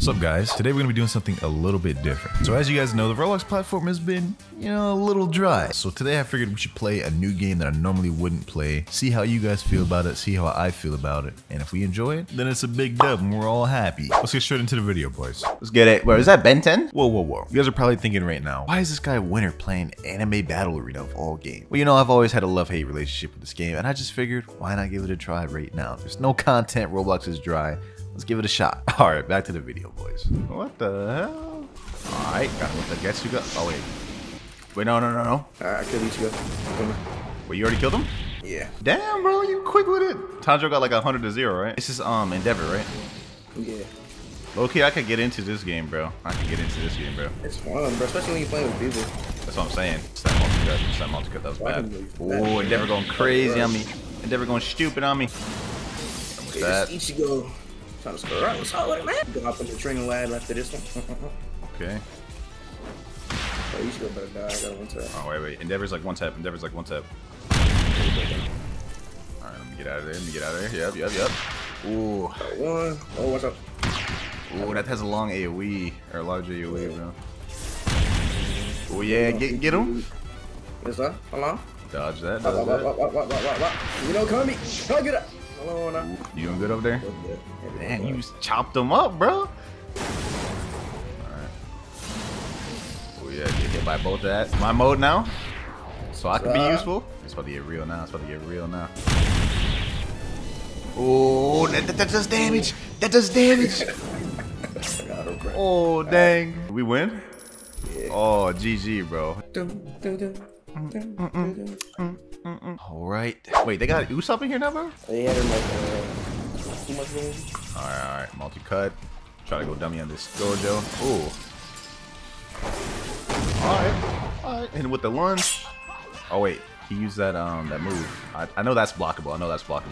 What's up guys? Today we're going to be doing something a little bit different. So as you guys know, the Roblox platform has been, a little dry. So today I figured we should play a new game that I normally wouldn't play, see how you guys feel about it, see how I feel about it, and if we enjoy it, then it's a big dub and we're all happy. Let's get straight into the video, boys. Let's get it. Wait, is that Ben 10? Whoa. You guys are probably thinking right now, why is this guy Winter playing Anime Battle Arena of all games? Well, I've always had a love-hate relationship with this game, and I just figured, why not give it a try right now? There's no content, Roblox is dry. Let's give it a shot. All right, back to the video, boys. What the hell? All right, got him with the Getsuga. Oh, wait. Wait, no. All right, I killed Ichigo. Wait, you already killed him? Yeah. Damn, bro, you quick with it. Tanjiro got like 100-0, right? This is Endeavor, right? Yeah. Low-key, I could get into this game, bro. It's fun, bro, especially when you're playing with people. That's what I'm saying. It's that multi-cut. That was bad. Oh, Endeavor going crazy on me. Endeavor going stupid on me. What's that? Ichigo. Trying to score up. What's up with it, man? Go hop in the training lab after this one. Okay. Oh, you should go better die. I got 1 tap. Oh, wait. Endeavor's like 1 tap. Alright, let me get out of there. Yep. Ooh. One. Oh, watch out. Ooh, that has a long AoE. Or a large AoE, bro. Oh, yeah. Get him. Yes, sir. Hello. Dodge that. You know, come me. Don't get up. Ooh, you doing good over there? Damn, you chopped them up, bro. Alright. Oh, yeah, get hit by both of that. My mode now. So I can be useful. It's about to get real now. Oh, that does damage. Oh, dang. Right. We win? Yeah. Oh, GG, bro. Alright. Wait, they got Usopp in here now, bro? They had him like too much room. Alright. Multi-cut. Try to go dummy on this Gojo. Ooh. Alright. And with the lunge. Oh, wait. He used that that move. I know that's blockable.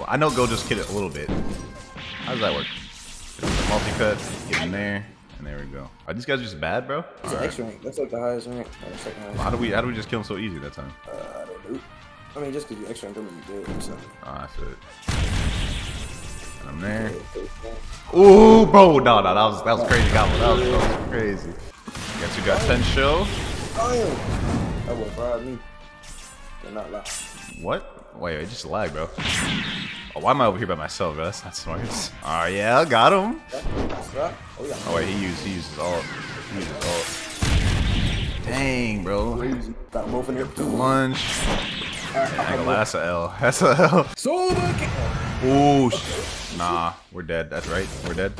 I know Gojo's kid it a little bit. How does that work? Multi-cut. Get in there. And there we go. Are these guys just bad, bro? That's an extra rank. That's like the highest rank. How do we just kill him so easy that time? I mean, just because you extra rank them and you did. I feel it. And I'm there. Ooh, bro. No, that was crazy combo. That was crazy. Getsuga Tensho. Oh, that would bribe me. They're not loud. What? Wait, it just lagged, bro. Oh, why am I over here by myself, bro? That's not smart. Oh, yeah, got him. Oh, wait, he uses ult. Dang, bro. The lunge. I ain't gonna lie, that's a L. Ooh, shit. Nah, we're dead. That's right. We're dead.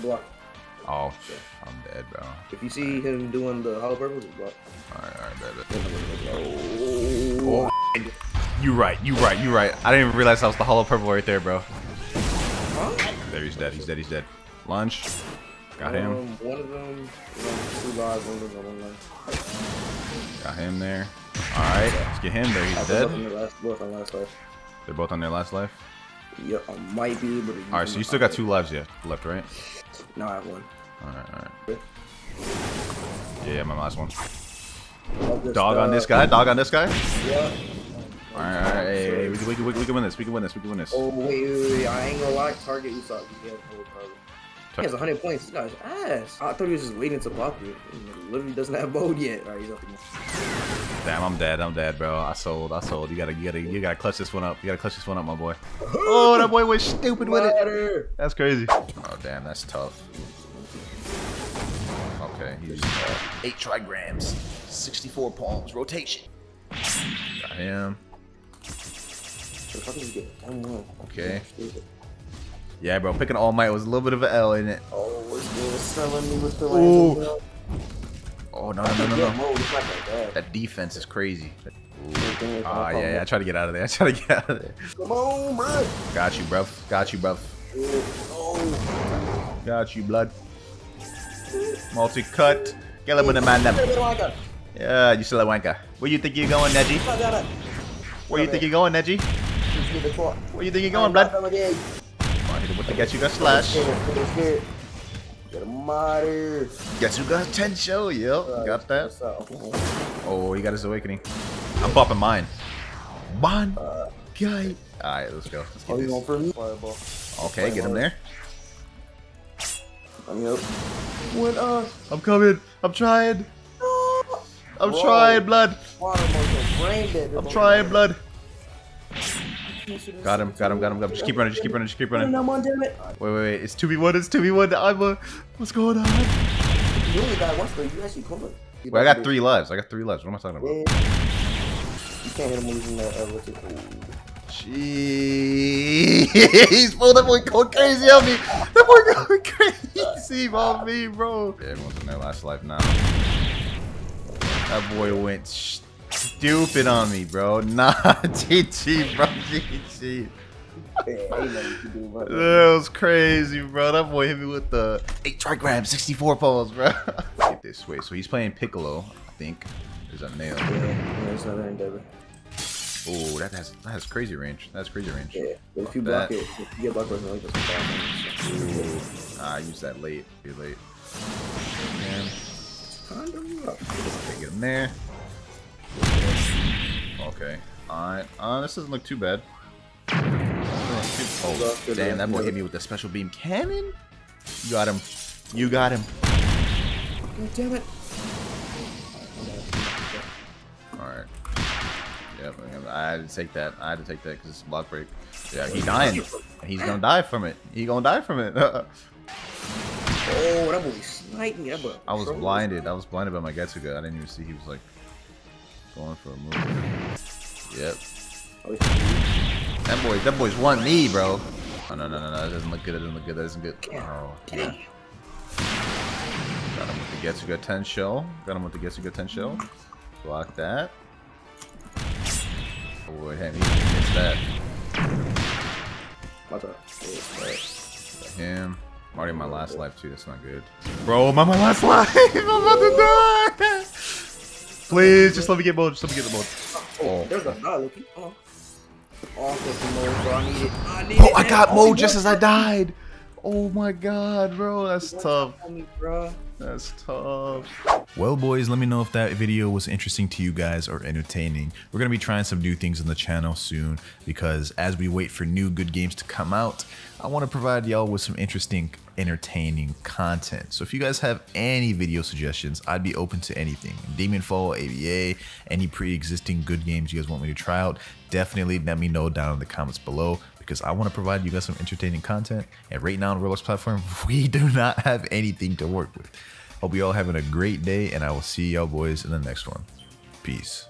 Block. Oh, shit. I'm dead, bro. If you see him doing the hollow purple, just block. Alright, bro. Oh, You right. I didn't even realize that was the hollow purple right there, bro. Huh? There, he's dead. Lunge. Got him. One of them, 2 lives, one of them, 1 life. Got him there. Alright, let's get him there. He's dead. Both on last life. They're both on their last life? Yeah, I might be able to. Alright, so you still got 2 lives left, right? No, I have 1. Alright. Yeah, my last one. Dog on this guy? Yeah. Alright, hey, we can win this. Oh, wait, I ain't gonna lie, target Usopp. He has 100 points, this guy's ass. I thought he was just waiting to block me. He literally doesn't have mode yet. Alright, he's up again. Damn, I'm dead, bro. I sold. You gotta clutch this one up. My boy. Oh, that boy was stupid with it. That's crazy. Oh, damn, that's tough. Okay, he's 8 trigrams, 64 palms, rotation. Got him. Okay. Yeah, bro. Picking All Might was a little bit of an L in it. Oh, no. That defense is crazy. Ah, yeah. I try to get out of there. Come on, bro. Got you, bro. Got you, blood. Multi-cut. Get him with the man up. Yeah, you silly wanker. Where you think you're going, Neji? Where you think you're going, blood? Come on, hit him with the Getsuga slash. Get him out of here. Getsuga Tensho, yo. Got that. Oh, he got his awakening. I'm popping mine. Guy. Alright, let's go. Let's get this. Okay, get him there. Coming up. What up? I'm coming. I'm trying. I'm trying, blood. I'm trying, blood. Got him, got him, got him, got him. Just keep running, just keep running, just keep running. No, damn it. Wait, wait, wait. It's 2v1, it's 2v1. I'm a... What's going on? You only got one for you. You actually covered. Wait, I got 3 lives. I got 3 lives. What am I talking about? You can't hit him losing that. Jeez. Bro, that boy going crazy on me. That boy going crazy on me, bro. Yeah, everyone's in their last life now. That boy went stupid on me, bro. Nah, GG, bro. GG. That was crazy, bro. That boy hit me with the 8 Trigrams 64 Palms, bro. This way, so he's playing Piccolo, I think. There's a nail. Yeah, there's another Endeavor. Oh, that has crazy range. That's crazy range. Yeah, but if you block it, if you get blocked by something like this, I use that late. Too late. Man. Okay, get him there. Okay. Alright. This doesn't look too bad. Oh, damn, that boy hit me with the special beam cannon. You got him. You got him. God damn it. Alright. Yep, I had to take that. I had to take that because it's a block break. Yeah, he's dying. He's gonna die from it. He's gonna die from it. Oh, that boy's sniping. That boy. I was blinded. I was blinded by my Getsuga. I didn't even see he was like going for a move. Yep. That boy's one knee, bro. Oh, no, no, no, no. That doesn't look good. That doesn't look good. That doesn't look good. Oh, yeah. Got him with the Getsuga Tensho. Got him with the Getsuga Tensho. Block that. Oh, boy, he missed that. Him. I'm already in my last life, too. That's not good. Bro, I'm on my last life. I'm about to die. Please, just let me get both. Just let me get the both. Oh, there's a guy looking. Oh. Oh, I got Mo just as I died. Oh my god, bro, that's tough. That's tough. Well, boys, let me know if that video was interesting to you guys or entertaining. We're gonna be trying some new things on the channel soon because as we wait for new good games to come out, I want to provide y'all with some interesting, entertaining content. So if you guys have any video suggestions, I'd be open to anything. Demonfall, ABA, any pre-existing good games you guys want me to try out, definitely let me know down in the comments below, because I want to provide you guys some entertaining content. And right now on the Roblox platform, we do not have anything to work with. Hope you all having a great day, and I will see y'all boys in the next one. Peace.